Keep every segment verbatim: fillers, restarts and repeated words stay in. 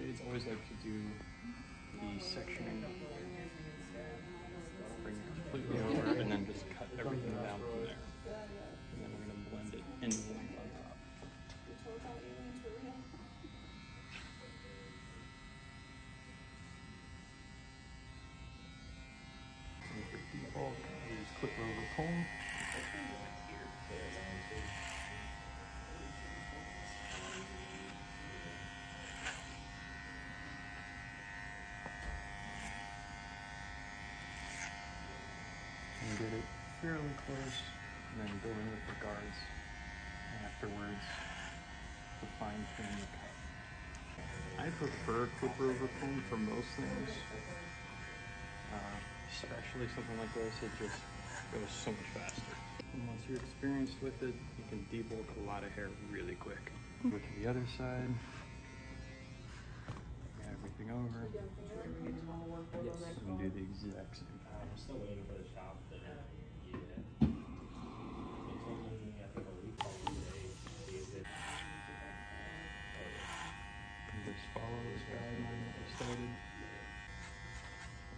trades, always like to do the sectioning, bring it completely over, and then just cut everything down from there. And then we're going to blend it in one on top. And for default, use clip over comb. Get it fairly close, and then go in with the guards, and afterwards, to fine tune the cut. I prefer clip over comb for most things, uh, especially something like this. It just goes so much faster. And once you're experienced with it, you can debulk a lot of hair really quick. Go to the other side, get everything over, and do the exact same thing. I'm still waiting for the shop to get it. They told me, I think, a week ago they used it. Just follow this guideline that we started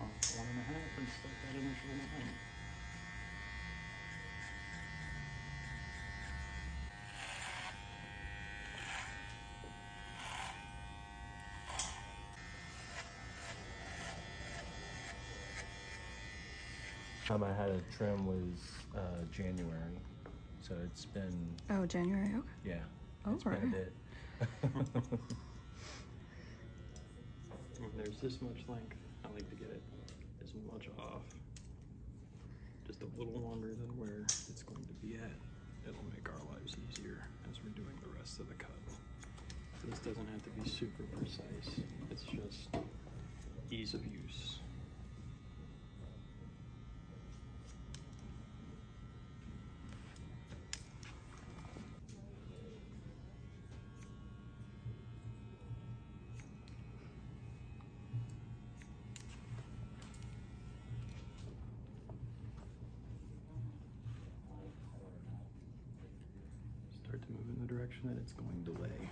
on one and a half and start that initial line. Time I had a trim was uh, January, so it's been. Oh, January. Okay. Yeah. Oh, it's right. Been a bit. When there's this much length, I like to get it as much off, just a little longer than where it's going to be at. It'll make our lives easier as we're doing the rest of the cut. So this doesn't have to be super precise. It's just ease of use. That it's going to lay.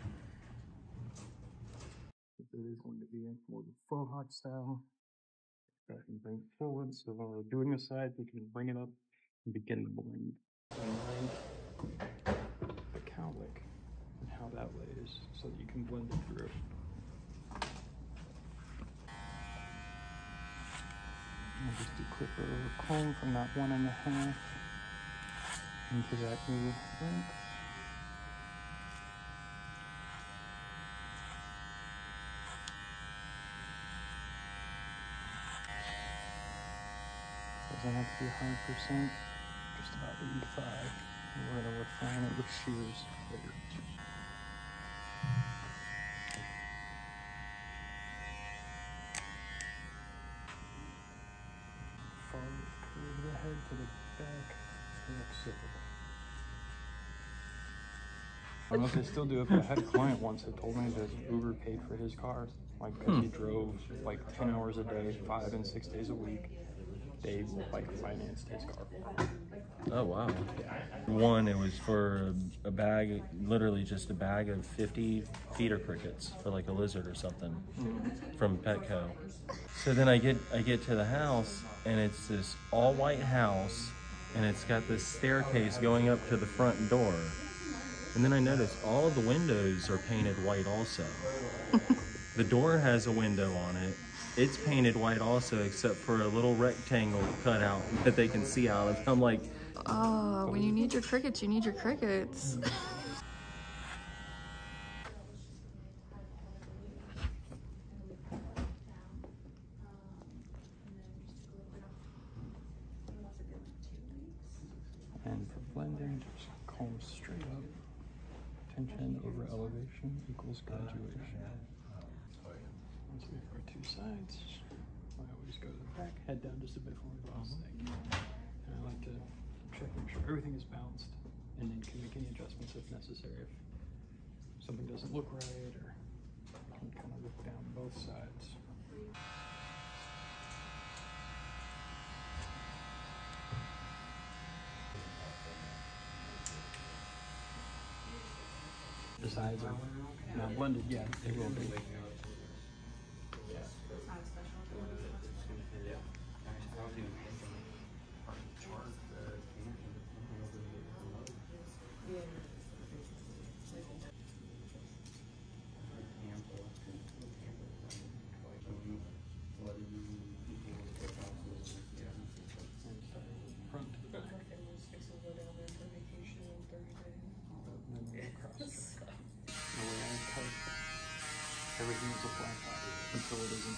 It is going to be more of a faux hawk style. I can bring it forward, so while we're doing this side, we can bring it up and begin to blend. The cowlick and how that lays, so that you can blend it through. I'll just do clip over comb from that one and a half into that new length. Doesn't have to be one hundred percent, just about eighty-five. We're going to refine it with shears later. Follow the curve of the head to the back, and that's it. I don't know if they still do it, but I had a client once that told me that Uber paid for his car. Like, because hmm. he drove like ten hours a day, five and six days a week. They like financed his car. Oh wow! One, it was for a bag, literally just a bag of fifty feeder crickets for like a lizard or something mm. from Petco. So then I get I get to the house, and it's this all white house, and it's got this staircase going up to the front door, and then I notice all of the windows are painted white also. The door has a window on it. It's painted white also, except for a little rectangle cutout that they can see out of. I'm like, oh, when you need your crickets, you need your crickets. And for blending, just comb straight up. Tension over elevation equals graduation. Let's leave our two sides. I always go to the back, head down just a bit for the last thing. And I like to check, make sure everything is balanced, and then can make any adjustments if necessary. If something doesn't look right, or I can kind of look down both sides. The sides are not blended yet, they will be. controllism.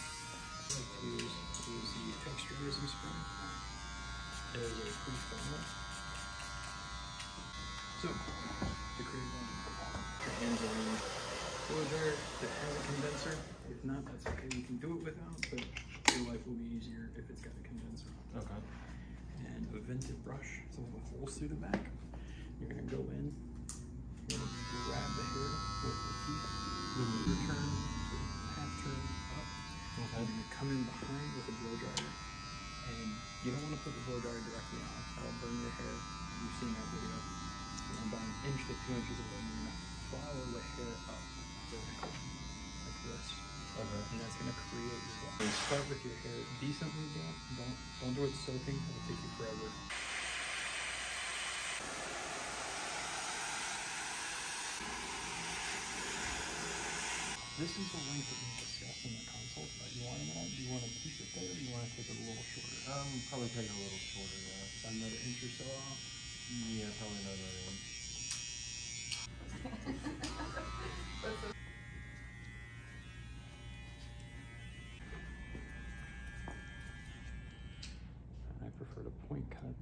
Use, use the texturism spray as a proof formula. So, to create one, your hands are in closure that has a condenser. If not, that's okay. You can do it without, but your life will be easier if it's got a condenser on it. Okay. And a vented brush, so it holes through the back. You're going to go in, you're going to grab the hair with the teeth, you're going to return, half turn up, okay. You're going to come in behind with a blow dryer, and you don't want to put the blow dryer directly on, that'll burn your hair. You've seen that video. You're going to buy an inch to two inches of it, and you're going to follow the hair up, like this, okay. And that's going to create your block. Start with your hair decently damp, don't, don't do it soaking, it'll take you forever. This is the length that we discussed in the consult, but you want to do you want to keep it there or you want to take it a little shorter? Um, probably take it a little shorter, yeah. Another inch or so off? Yeah, probably another inch. I prefer the point cut.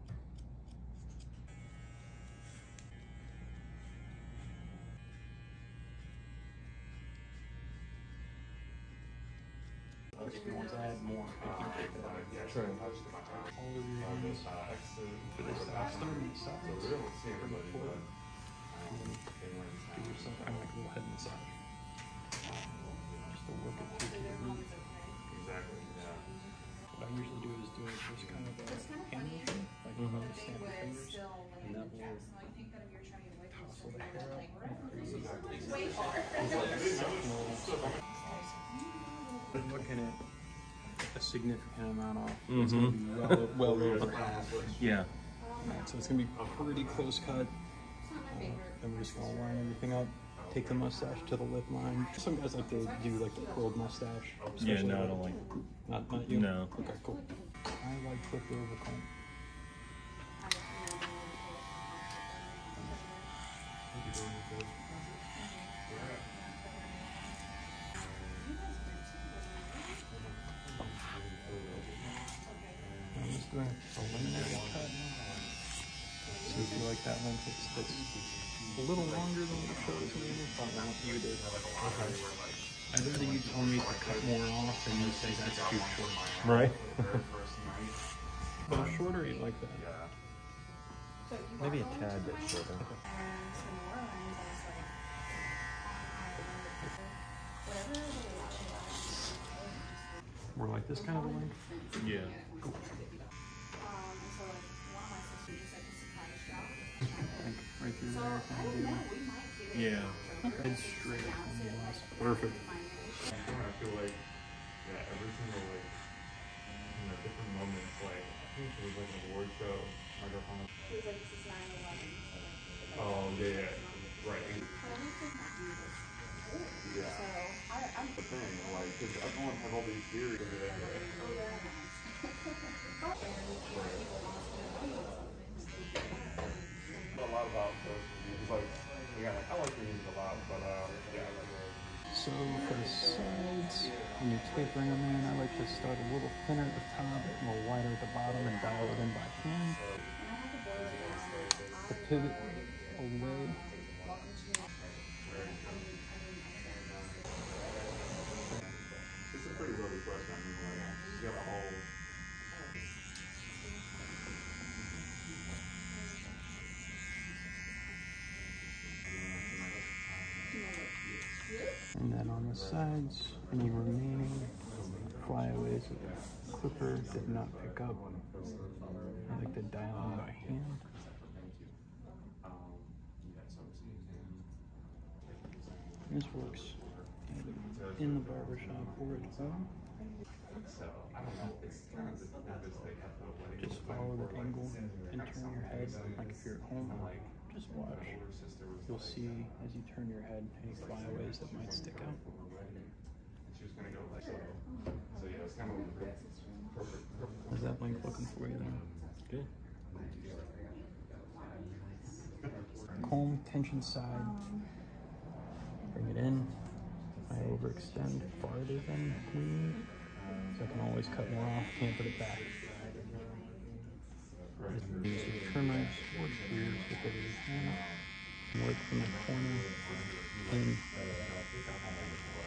If you want to add more, you can take that out. Yeah, sure. All of your hands. For this, I'll start on the side. So we don't see everybody, but give yourself kind of like a little head massage. Just to work it through the root. Exactly, yeah. What I usually do is do it just kind of a hand motion, like you want to stand your fingers, and that will tousle the hair up and crease it. It's like a sectional. Been looking at a significant amount off. Mm-hmm. It's going to be well, well over half. Yeah. Right, so it's going to be a pretty close cut. Then uh, we're just going to line everything up. Take the mustache to the lip line. Some guys like to do like the curled mustache. Yeah, no, I don't like. Not, not you? No. Okay, cool. I like flip it over comb. Going to eliminate that cut. So if you like that length, it's, it's a little longer than the short sleeve, but I want you to. Okay. I'd rather you tell me to cut more off and you say that's too short. Right. How short are you like that? Maybe a tad bit shorter. We're like this kind of length? Yeah. Cool. Right through there, kind of do it. Yeah. Okay. Head straight up on the last. Perfect. I feel like, yeah, every single, like, you know, different moments, like, I think it was, like, an award show. I got home. It was, like, this is nine eleven. Oh, yeah, yeah. Right. Yeah. So, I, I'm the thing, like, because I don't have all these theories over there. Oh, yeah. A lot about those like, yeah, I like the music a lot, but uh, yeah, I like it. So for the sides, when you're tapering them in, I like to start a little thinner at the top, a little wider at the bottom, and dial it in by hand. The pivot away. It's a pretty lovely question. I mean, like, you got a whole. And then on the sides, any remaining flyaways that the clipper did not pick up, I like to dial in by hand. This works either in the barbershop or at home. Just follow the angle and turn your head, like if you're at home. Just watch. You'll see as you turn your head any flyaways that might stick out. How's that length looking for you then? Good. Comb, tension side. Bring it in. I overextend farther than we need, so I can always cut more off, can't put it back. Use the trimmers, work here, work over the corner, work from the corner in.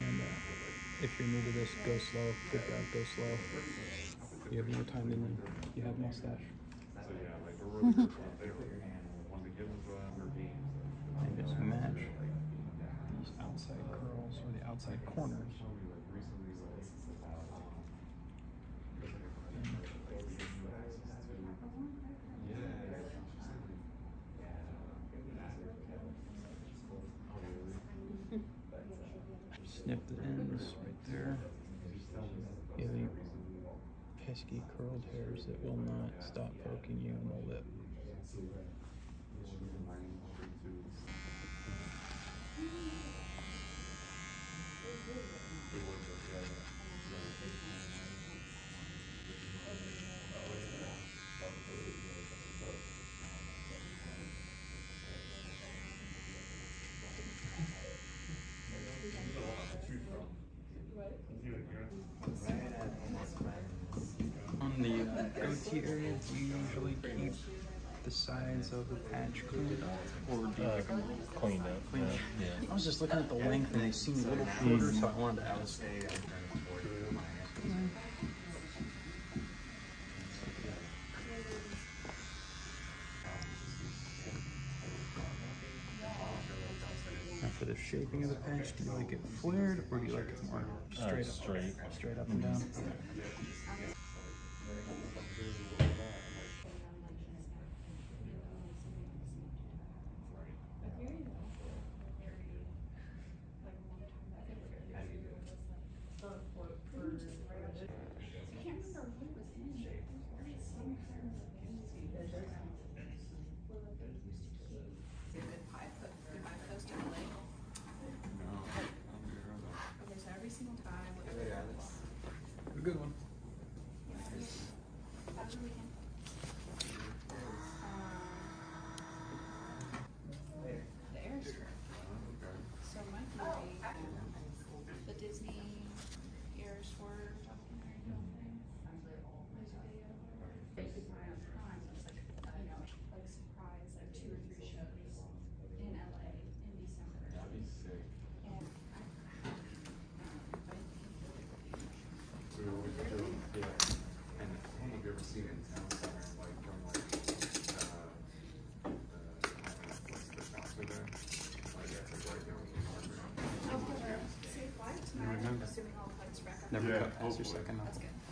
And uh, if you're new to this, go slow, good job, go slow. You have more time than you, you have mustache. And just match these outside curls or the outside corners. Snip the ends right there. You have any pesky curled hairs that will not stop poking you in the lip. On the goatee area, do you usually keep the sides of the patch cleaned up, or do you uh, make them cleaned up? Clean uh, up? Yeah. I was just looking at the length, and they seemed a little shorter, mm-hmm. so I wanted to add the shaping of the patch, do you like it flared or do you like it more straight, uh, straight. Up, straight up and down? Okay. Good one. The air skirt. So mine can be the Disney air swerve. There's a video of, you know, like surprise, like two or three shows in L A in December. That'd be sick. Seen in town somewhere, like from like uh, uh what's the council there? Like that's like right now in the harbor. I'll put a safe flight tonight. Assuming all flights wreck up. Never cut past your second. That's good.